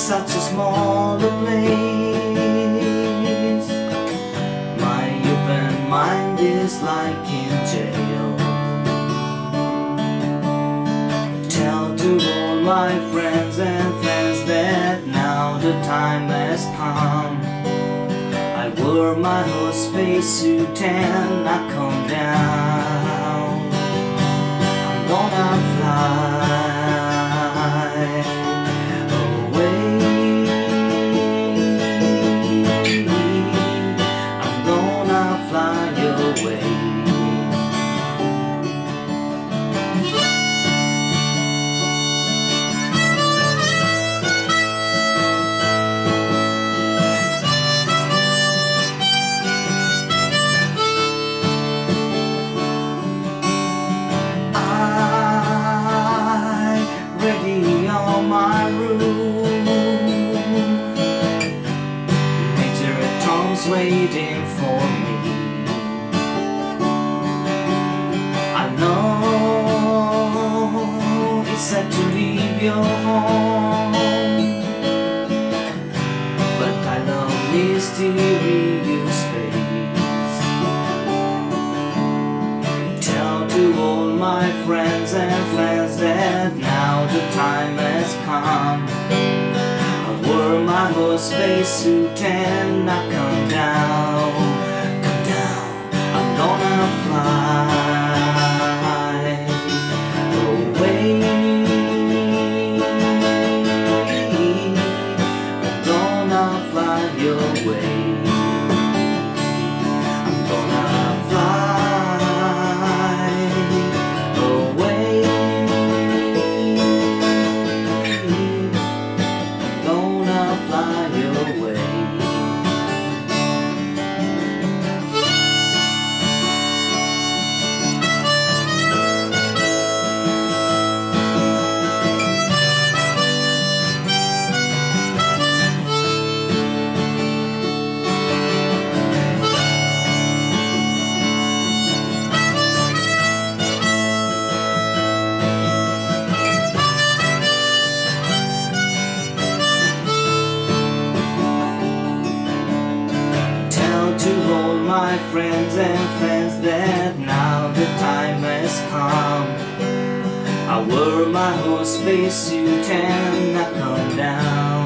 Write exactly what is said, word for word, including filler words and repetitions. such a smaller place. My open mind is like in jail. Tell to all my friends and fans that now the time has come. I wore my whole spacesuit and I come down. I'm gonna fly on my roof. Nature at home's waiting for me. I know it's sad to leave your home, but I love mysterious space. Tell to all my friends and fans that now the time has come. I wore my whole spacesuit and I come down, come down. I'm gonna fly away. I'm gonna fly your way. I'm gonna fly. To all my friends and fans that now the time has come. I wore my whole spacesuit and I come down.